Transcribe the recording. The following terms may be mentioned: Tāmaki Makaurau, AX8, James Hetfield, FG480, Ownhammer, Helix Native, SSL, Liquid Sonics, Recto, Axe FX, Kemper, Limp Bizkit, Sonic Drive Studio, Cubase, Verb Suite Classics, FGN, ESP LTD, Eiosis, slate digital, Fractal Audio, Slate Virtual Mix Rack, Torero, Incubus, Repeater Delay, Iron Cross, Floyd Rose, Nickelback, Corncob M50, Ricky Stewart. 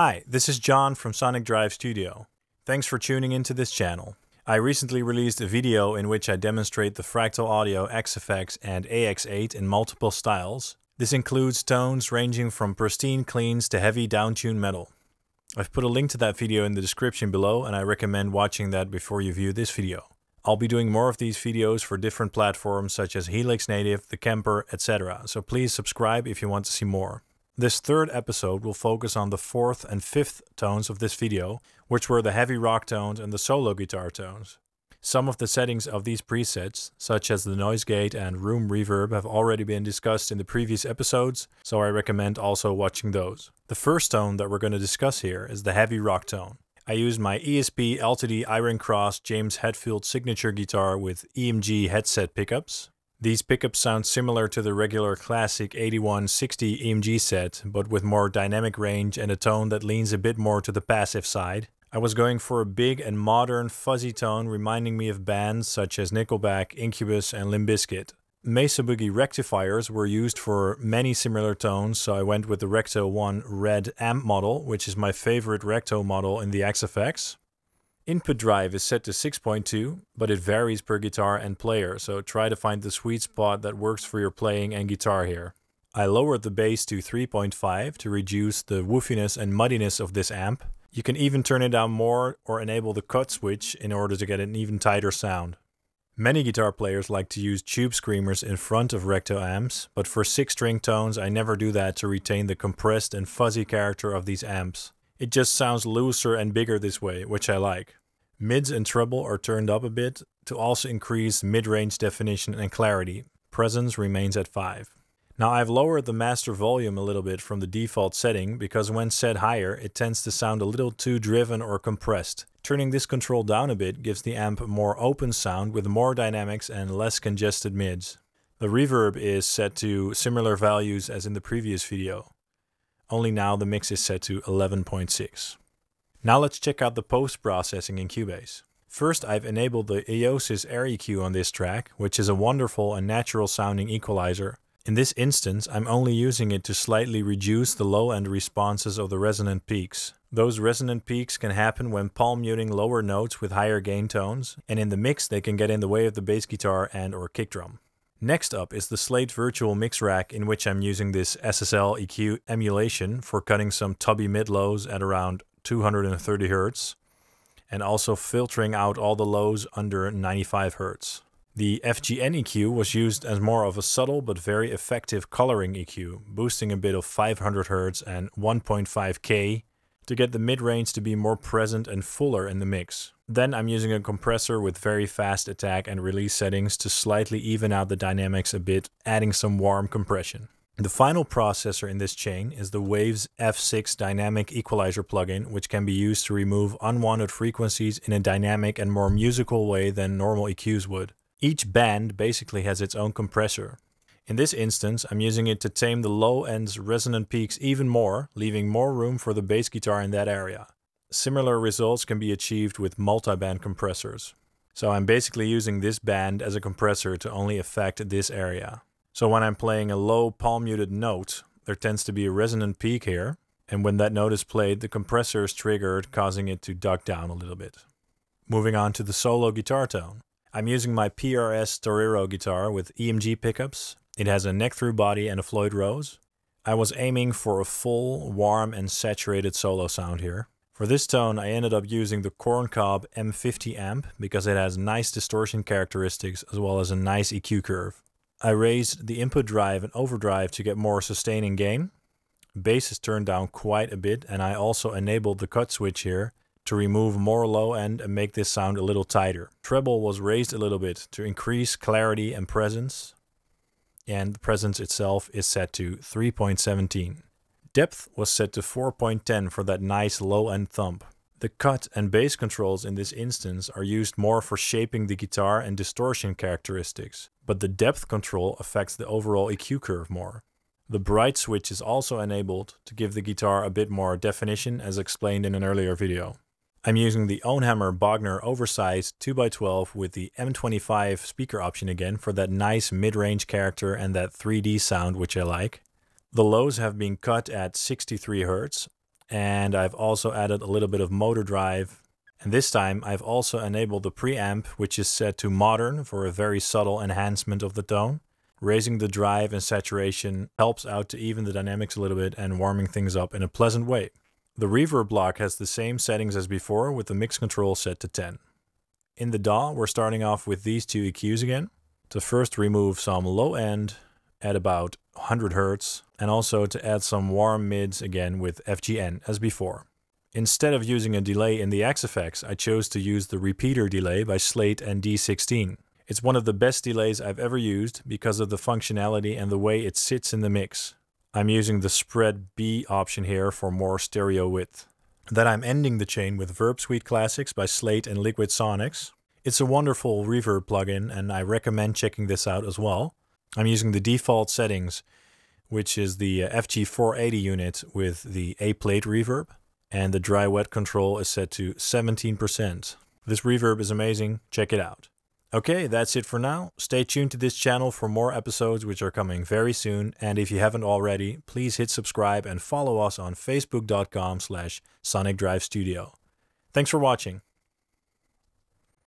Hi, this is John from Sonic Drive Studio. Thanks for tuning into this channel. I recently released a video in which I demonstrate the Fractal Audio Axe FX and AX8 in multiple styles. This includes tones ranging from pristine cleans to heavy downtuned metal. I've put a link to that video in the description below, and I recommend watching that before you view this video. I'll be doing more of these videos for different platforms such as Helix Native, the Kemper, etc. So please subscribe if you want to see more. This third episode will focus on the fourth and fifth tones of this video, which were the heavy rock tones and the solo guitar tones. Some of the settings of these presets, such as the noise gate and room reverb, have already been discussed in the previous episodes, so I recommend also watching those. The first tone that we're going to discuss here is the heavy rock tone. I used my ESP LTD Iron Cross James Hetfield signature guitar with EMG headset pickups. These pickups sound similar to the regular classic 8160 EMG set, but with more dynamic range and a tone that leans a bit more to the passive side. I was going for a big and modern fuzzy tone reminding me of bands such as Nickelback, Incubus and Limp Bizkit. Mesa Boogie rectifiers were used for many similar tones, so I went with the Recto 1 Red amp model, which is my favorite Recto model in the Axe FX. Input drive is set to 6.2, but it varies per guitar and player, so try to find the sweet spot that works for your playing and guitar here. I lowered the bass to 3.5 to reduce the woofiness and muddiness of this amp. You can even turn it down more or enable the cut switch in order to get an even tighter sound. Many guitar players like to use tube screamers in front of Recto amps, but for 6-string tones I never do that to retain the compressed and fuzzy character of these amps. It just sounds looser and bigger this way, which I like. Mids and treble are turned up a bit to also increase mid-range definition and clarity. Presence remains at 5. Now I've lowered the master volume a little bit from the default setting because when set higher it tends to sound a little too driven or compressed. Turning this control down a bit gives the amp a more open sound with more dynamics and less congested mids. The reverb is set to similar values as in the previous video. Only now the mix is set to 11.6. Now let's check out the post-processing in Cubase. First, I've enabled the Eiosis Air EQ on this track, which is a wonderful and natural sounding equalizer. In this instance, I'm only using it to slightly reduce the low-end responses of the resonant peaks. Those resonant peaks can happen when palm muting lower notes with higher gain tones, and in the mix they can get in the way of the bass guitar and or kick drum. Next up is the Slate Virtual Mix Rack, in which I'm using this SSL EQ emulation for cutting some tubby mid-lows at around 230 Hz, and also filtering out all the lows under 95 Hz. The FGN EQ was used as more of a subtle but very effective coloring EQ, boosting a bit of 500 Hz and 1.5K to get the mid-range to be more present and fuller in the mix. Then I'm using a compressor with very fast attack and release settings to slightly even out the dynamics a bit, adding some warm compression. The final processor in this chain is the Waves F6 dynamic equalizer plugin, which can be used to remove unwanted frequencies in a dynamic and more musical way than normal EQs would. Each band basically has its own compressor. In this instance, I'm using it to tame the low end's resonant peaks even more, leaving more room for the bass guitar in that area. Similar results can be achieved with multi-band compressors. So I'm basically using this band as a compressor to only affect this area. So when I'm playing a low palm muted note, there tends to be a resonant peak here, and when that note is played, the compressor is triggered, causing it to duck down a little bit. Moving on to the solo guitar tone. I'm using my PRS Torero guitar with EMG pickups. It has a neck-through body and a Floyd Rose. I was aiming for a full, warm and saturated solo sound here. For this tone I ended up using the Corncob M50 amp because it has nice distortion characteristics as well as a nice EQ curve. I raised the input drive and overdrive to get more sustaining gain. Bass is turned down quite a bit, and I also enabled the cut switch here to remove more low end and make this sound a little tighter. Treble was raised a little bit to increase clarity and presence. And the presence itself is set to 3.17. Depth was set to 4.10 for that nice low-end thump. The cut and bass controls in this instance are used more for shaping the guitar and distortion characteristics, but the depth control affects the overall EQ curve more. The bright switch is also enabled to give the guitar a bit more definition, as explained in an earlier video. I'm using the Ownhammer Bogner oversized 2x12 with the M25 speaker option again for that nice mid-range character and that 3D sound, which I like. The lows have been cut at 63 Hz, And I've also added a little bit of motor drive. And this time I've also enabled the preamp, which is set to modern for a very subtle enhancement of the tone. Raising the drive and saturation helps out to even the dynamics a little bit and warming things up in a pleasant way. The reverb block has the same settings as before, with the mix control set to 10. In the DAW, we're starting off with these two EQs again. To first remove some low end at about 100 Hz, and also to add some warm mids again with FGN as before. Instead of using a delay in the Axe FX, I chose to use the Repeater Delay by Slate and D16. It's one of the best delays I've ever used because of the functionality and the way it sits in the mix. I'm using the spread B option here for more stereo width. Then I'm ending the chain with Verb Suite Classics by Slate and Liquid Sonics. It's a wonderful reverb plugin and I recommend checking this out as well. I'm using the default settings, which is the FG480 unit with the A-plate reverb, and the dry wet control is set to 17%. This reverb is amazing, check it out. Okay, that's it for now. Stay tuned to this channel for more episodes which are coming very soon, and if you haven't already, please hit subscribe and follow us on facebook.com/sonicdrivestudio. Thanks for watching.